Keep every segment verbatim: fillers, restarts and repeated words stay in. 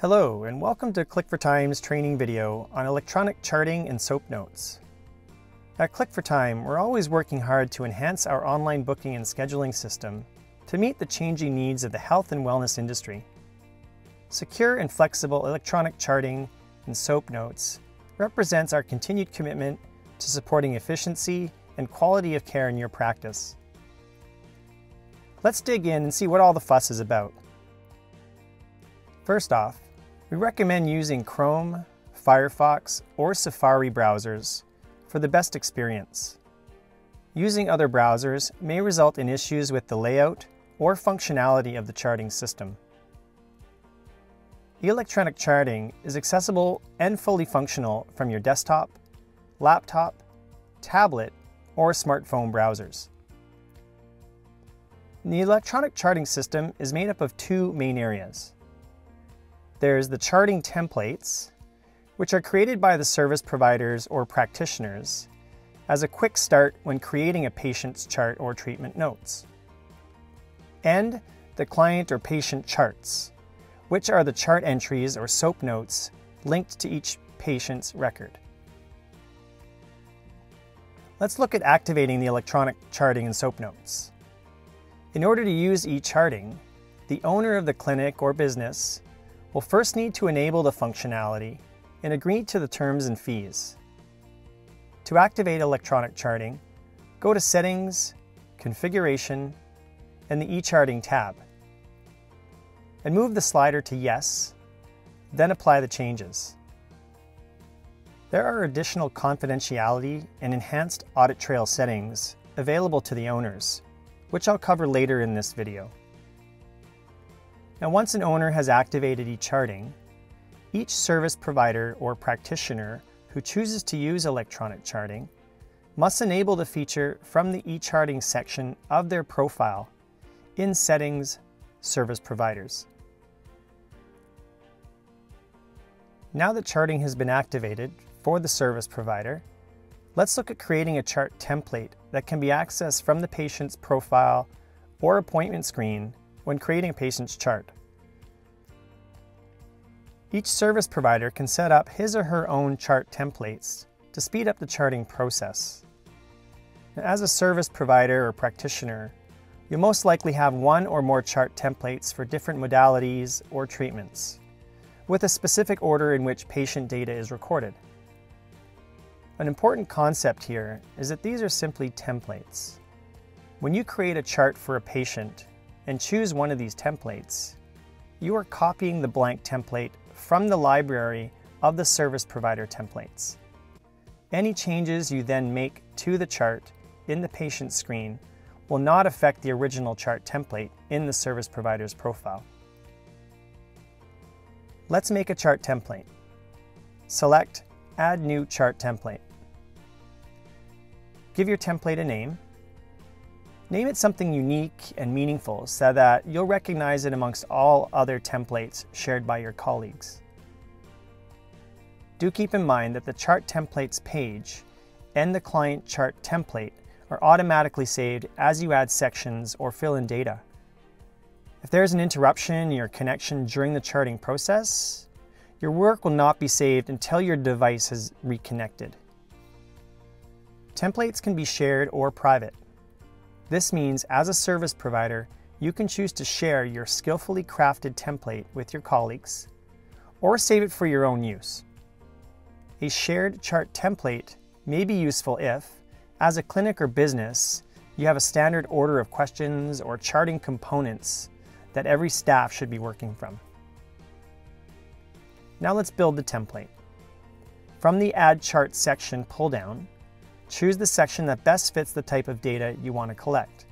Hello, and welcome to Click four Time's training video on electronic charting and SOAP notes. At Click four Time, we're always working hard to enhance our online booking and scheduling system to meet the changing needs of the health and wellness industry. Secure and flexible electronic charting and SOAP notes represents our continued commitment to supporting efficiency and quality of care in your practice. Let's dig in and see what all the fuss is about. First off, we recommend using Chrome, Firefox, or Safari browsers for the best experience. Using other browsers may result in issues with the layout or functionality of the charting system. Electronic charting is accessible and fully functional from your desktop, laptop, tablet, or smartphone browsers. The electronic charting system is made up of two main areas. There's the charting templates, which are created by the service providers or practitioners as a quick start when creating a patient's chart or treatment notes. And the client or patient charts, which are the chart entries or SOAP notes linked to each patient's record. Let's look at activating the electronic charting and SOAP notes. In order to use e-charting, the owner of the clinic or business we'll first need to enable the functionality and agree to the terms and fees. To activate electronic charting, go to Settings, Configuration, and the e-charting tab, and move the slider to Yes, then apply the changes. There are additional confidentiality and enhanced audit trail settings available to the owners, which I'll cover later in this video. Now, once an owner has activated e-charting, each service provider or practitioner who chooses to use electronic charting must enable the feature from the e-charting section of their profile in Settings, Service Providers. Now that charting has been activated for the service provider, let's look at creating a chart template that can be accessed from the patient's profile or appointment screen when creating a patient's chart. Each service provider can set up his or her own chart templates to speed up the charting process. Now, as a service provider or practitioner, you'll most likely have one or more chart templates for different modalities or treatments, with a specific order in which patient data is recorded. An important concept here is that these are simply templates. When you create a chart for a patient and choose one of these templates, you are copying the blank template from the library of the service provider templates. Any changes you then make to the chart in the patient's screen will not affect the original chart template in the service provider's profile. Let's make a chart template. Select Add New Chart Template. Give your template a name. Name it something unique and meaningful so that you'll recognize it amongst all other templates shared by your colleagues. Do keep in mind that the Chart Templates page and the Client Chart Template are automatically saved as you add sections or fill in data. If there's an interruption in your connection during the charting process, your work will not be saved until your device has reconnected. Templates can be shared or private. This means, as a service provider, you can choose to share your skillfully crafted template with your colleagues or save it for your own use. A shared chart template may be useful if, as a clinic or business, you have a standard order of questions or charting components that every staff should be working from. Now let's build the template. From the Add Chart section pull-down, choose the section that best fits the type of data you want to collect.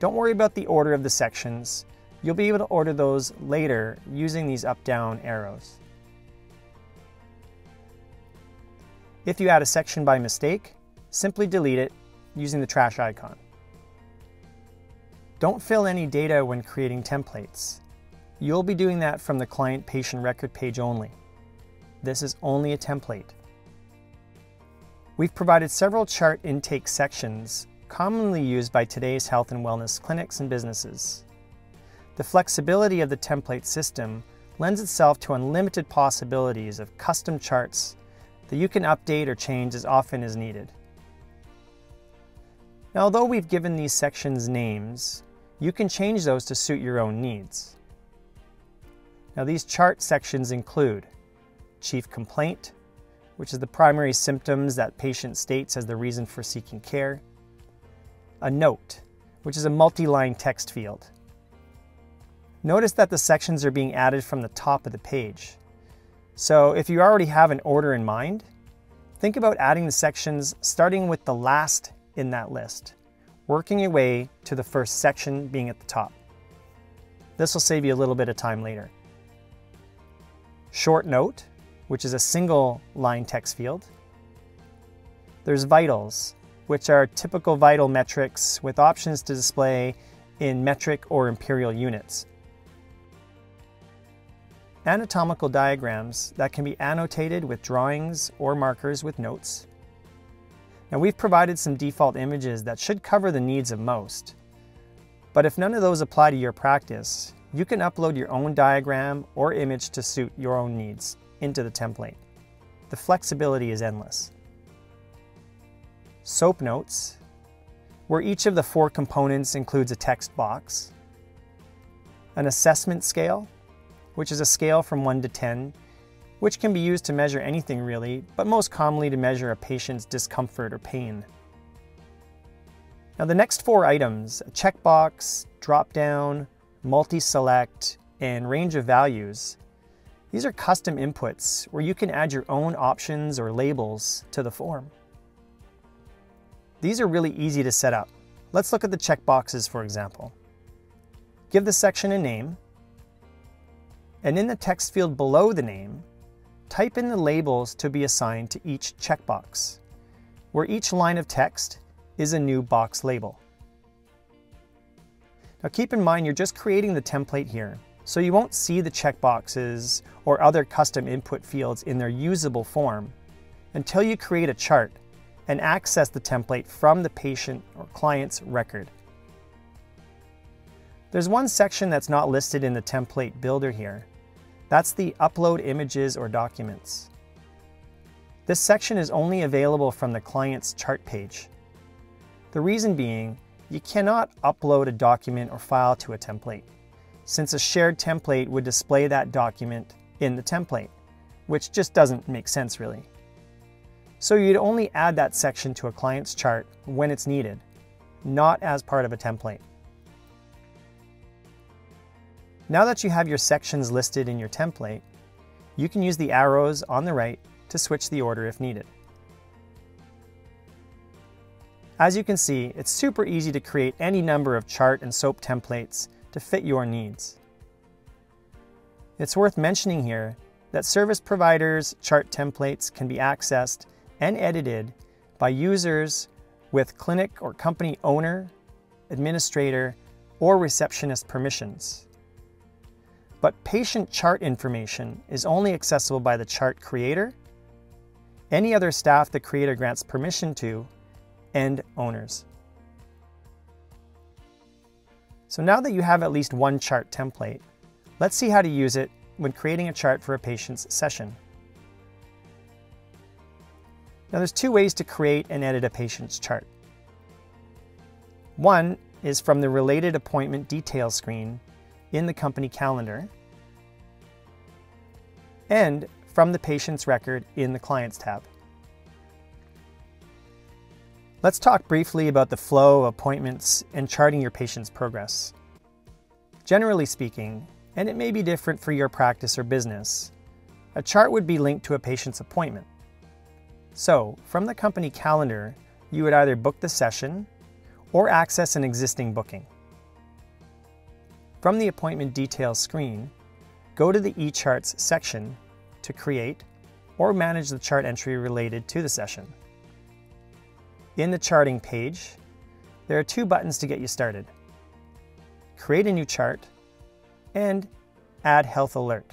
Don't worry about the order of the sections. You'll be able to order those later using these up-down arrows. If you add a section by mistake, simply delete it using the trash icon. Don't fill any data when creating templates. You'll be doing that from the client-patient record page only. This is only a template. We've provided several chart intake sections commonly used by today's health and wellness clinics and businesses. The flexibility of the template system lends itself to unlimited possibilities of custom charts that you can update or change as often as needed. Now, although we've given these sections names, you can change those to suit your own needs. Now, these chart sections include chief complaint, which is the primary symptoms that patient states as the reason for seeking care, a note, which is a multi-line text field. Notice that the sections are being added from the top of the page. So if you already have an order in mind, think about adding the sections starting with the last in that list, working your way to the first section being at the top. This will save you a little bit of time later. Short note, which is a single line text field. There's vitals, which are typical vital metrics with options to display in metric or imperial units. Anatomical diagrams that can be annotated with drawings or markers with notes. Now, we've provided some default images that should cover the needs of most, but if none of those apply to your practice, you can upload your own diagram or image to suit your own needs into the template. The flexibility is endless. SOAP notes, where each of the four components includes a text box. An assessment scale, which is a scale from one to ten, which can be used to measure anything really, but most commonly to measure a patient's discomfort or pain. Now, the next four items, a checkbox, drop-down, multi-select, and range of values, these are custom inputs where you can add your own options or labels to the form. These are really easy to set up. Let's look at the checkboxes, for example. Give the section a name, and in the text field below the name, type in the labels to be assigned to each checkbox, where each line of text is a new box label. Now, keep in mind you're just creating the template here, so you won't see the checkboxes or other custom input fields in their usable form until you create a chart and access the template from the patient or client's record. There's one section that's not listed in the template builder here. That's the upload images or documents. This section is only available from the client's chart page. The reason being, you cannot upload a document or file to a template, since a shared template would display that document in the template, which just doesn't make sense really. So you'd only add that section to a client's chart when it's needed, not as part of a template. Now that you have your sections listed in your template, you can use the arrows on the right to switch the order if needed. As you can see, it's super easy to create any number of chart and SOAP templates to fit your needs. It's worth mentioning here that service providers' chart templates can be accessed and edited by users with clinic or company owner, administrator, or receptionist permissions. But patient chart information is only accessible by the chart creator, any other staff the creator grants permission to, and owners. So now that you have at least one chart template, let's see how to use it when creating a chart for a patient's session. Now, there's two ways to create and edit a patient's chart. One is from the related appointment details screen in the company calendar, and from the patient's record in the Clients tab. Let's talk briefly about the flow of appointments and charting your patient's progress. Generally speaking, and it may be different for your practice or business, a chart would be linked to a patient's appointment. So, from the company calendar, you would either book the session or access an existing booking. From the appointment details screen, go to the eCharts section to create or manage the chart entry related to the session. In the charting page, there are two buttons to get you started. Create a new chart and Add Health Alert.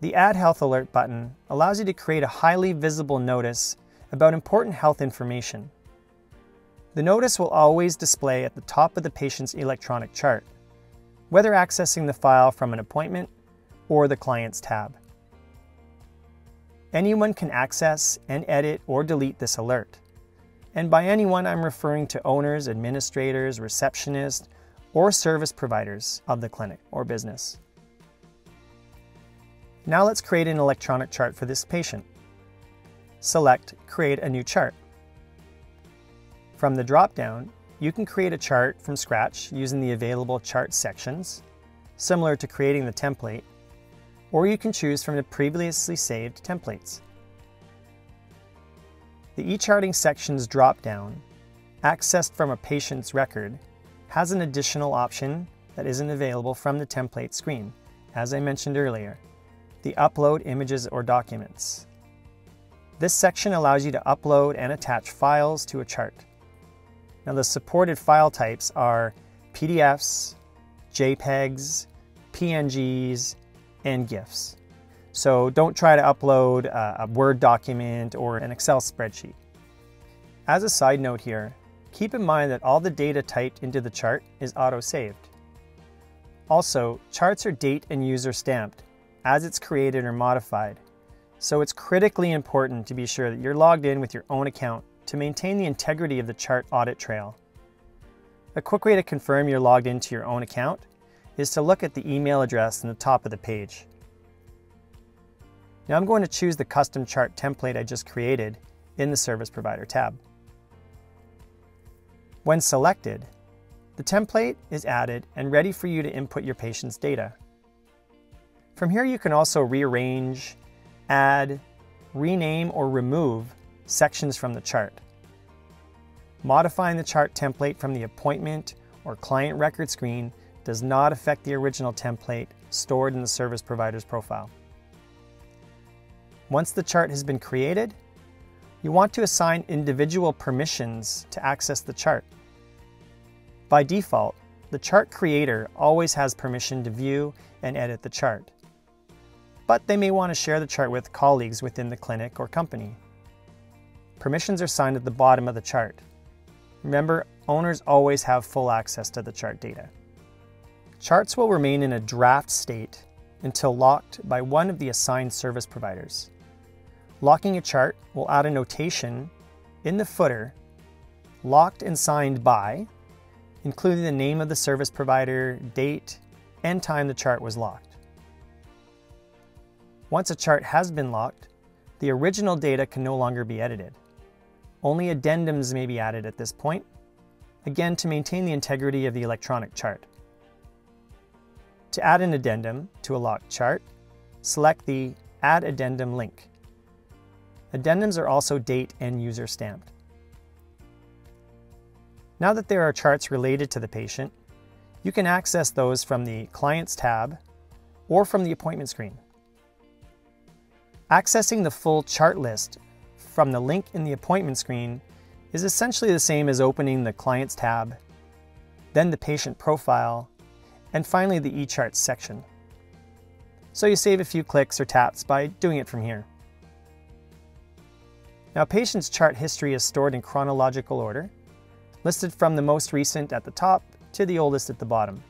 The Add Health Alert button allows you to create a highly visible notice about important health information. The notice will always display at the top of the patient's electronic chart, whether accessing the file from an appointment or the Clients tab. Anyone can access and edit or delete this alert. And by anyone, I'm referring to owners, administrators, receptionists, or service providers of the clinic or business. Now let's create an electronic chart for this patient. Select Create a New Chart. From the drop-down, you can create a chart from scratch using the available chart sections, similar to creating the template, or you can choose from the previously saved templates. The eCharting section's drop-down, accessed from a patient's record, has an additional option that isn't available from the template screen, as I mentioned earlier, the Upload Images or Documents. This section allows you to upload and attach files to a chart. Now the supported file types are P D Fs, JPEGs, P N Gs, and GIFs. So don't try to upload a Word document or an Excel spreadsheet. As a side note here, keep in mind that all the data typed into the chart is auto-saved. Also, charts are date and user stamped as it's created or modified. So it's critically important to be sure that you're logged in with your own account to maintain the integrity of the chart audit trail. A quick way to confirm you're logged into your own account is to look at the email address in the top of the page. Now I'm going to choose the custom chart template I just created in the Service Provider tab. When selected, the template is added and ready for you to input your patient's data. From here you can also rearrange, add, rename, or remove sections from the chart. Modifying the chart template from the appointment or client record screen does not affect the original template stored in the service provider's profile. Once the chart has been created, you want to assign individual permissions to access the chart. By default, the chart creator always has permission to view and edit the chart, but they may want to share the chart with colleagues within the clinic or company. Permissions are signed at the bottom of the chart. Remember, owners always have full access to the chart data. Charts will remain in a draft state until locked by one of the assigned service providers. Locking a chart will add a notation in the footer, locked and signed by, including the name of the service provider, date, and time the chart was locked. Once a chart has been locked, the original data can no longer be edited. Only addendums may be added at this point, again to maintain the integrity of the electronic chart. To add an addendum to a locked chart, select the Add Addendum link. Addendums are also date and user stamped. Now that there are charts related to the patient, you can access those from the Clients tab or from the Appointment screen. Accessing the full chart list from the link in the appointment screen is essentially the same as opening the Clients tab, then the patient profile, and finally the eCharts section. So you save a few clicks or taps by doing it from here. Now, patient's chart history is stored in chronological order, listed from the most recent at the top to the oldest at the bottom.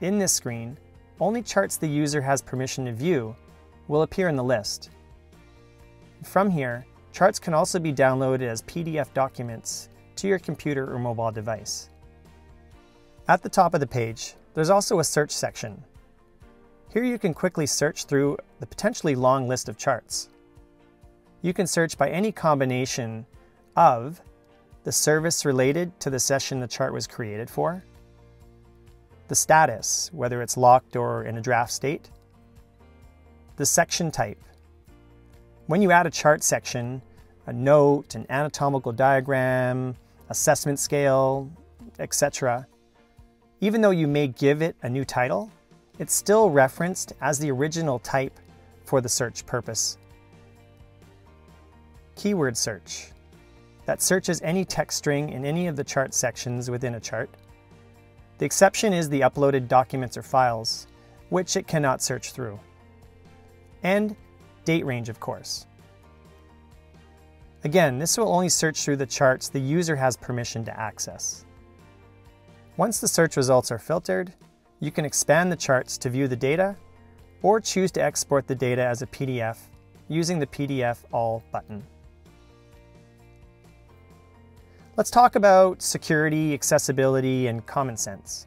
In this screen, only charts the user has permission to view will appear in the list. From here, charts can also be downloaded as P D F documents to your computer or mobile device. At the top of the page, there's also a search section. Here you can quickly search through the potentially long list of charts. You can search by any combination of the service related to the session the chart was created for, the status, whether it's locked or in a draft state, the section type. When you add a chart section, a note, an anatomical diagram, assessment scale, et cetera, even though you may give it a new title, it's still referenced as the original type for the search purpose. Keyword search. That searches any text string in any of the chart sections within a chart. The exception is the uploaded documents or files, which it cannot search through. And date range, of course. Again, this will only search through the charts the user has permission to access. Once the search results are filtered, you can expand the charts to view the data or choose to export the data as a P D F using the P D F All button. Let's talk about security, accessibility, and common sense.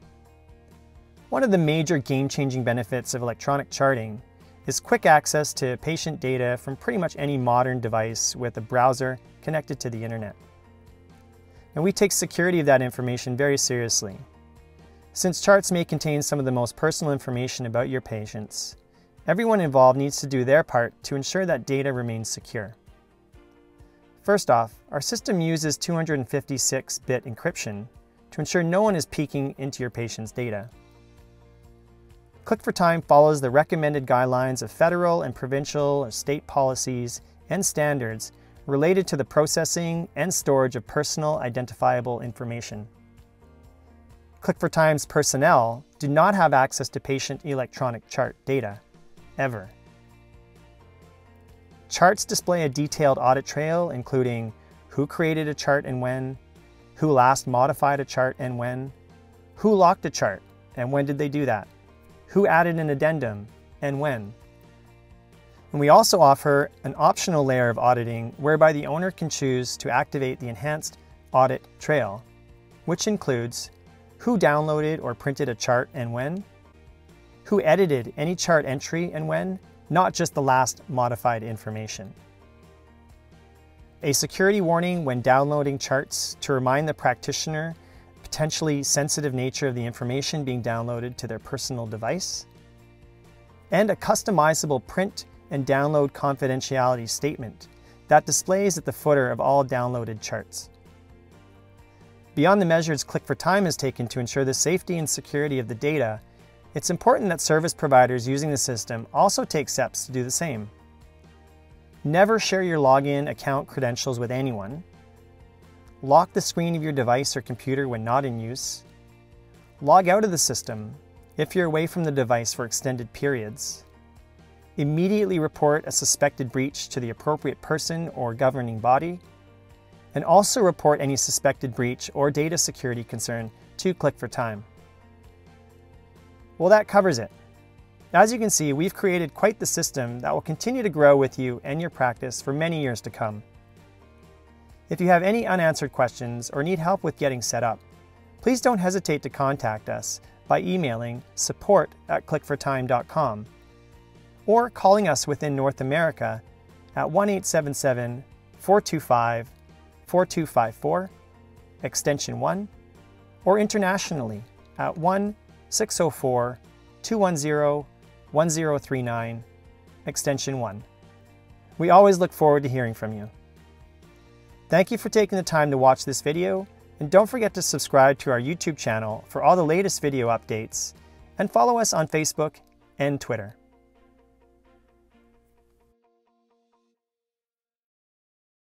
One of the major game-changing benefits of electronic charting is quick access to patient data from pretty much any modern device with a browser connected to the internet. And we take security of that information very seriously. Since charts may contain some of the most personal information about your patients, everyone involved needs to do their part to ensure that data remains secure. First off, our system uses two hundred fifty-six bit encryption to ensure no one is peeking into your patient's data. Click four time follows the recommended guidelines of federal and provincial or state policies and standards related to the processing and storage of personal identifiable information. Click four time's personnel do not have access to patient electronic chart data, ever. Charts display a detailed audit trail, including who created a chart and when, who last modified a chart and when, who locked a chart and when did they do that, who added an addendum and when. And we also offer an optional layer of auditing whereby the owner can choose to activate the enhanced audit trail, which includes who downloaded or printed a chart and when, who edited any chart entry and when, not just the last modified information. A security warning when downloading charts to remind the practitioner potentially sensitive nature of the information being downloaded to their personal device, and a customizable print and download confidentiality statement that displays at the footer of all downloaded charts. Beyond the measures Click four time has taken to ensure the safety and security of the data, it's important that service providers using the system also take steps to do the same. Never share your login account credentials with anyone. Lock the screen of your device or computer when not in use. Log out of the system if you're away from the device for extended periods. Immediately report a suspected breach to the appropriate person or governing body, and also report any suspected breach or data security concern to Click four time. Well, that covers it. As you can see, we've created quite the system that will continue to grow with you and your practice for many years to come. If you have any unanswered questions or need help with getting set up, please don't hesitate to contact us by emailing support at click four time dot com or calling us within North America at one eight seven seven, four two five, four two five four, extension one, or internationally at one six zero four, two one zero, one zero three nine, extension one. We always look forward to hearing from you. Thank you for taking the time to watch this video, and don't forget to subscribe to our YouTube channel for all the latest video updates, and follow us on Facebook and Twitter.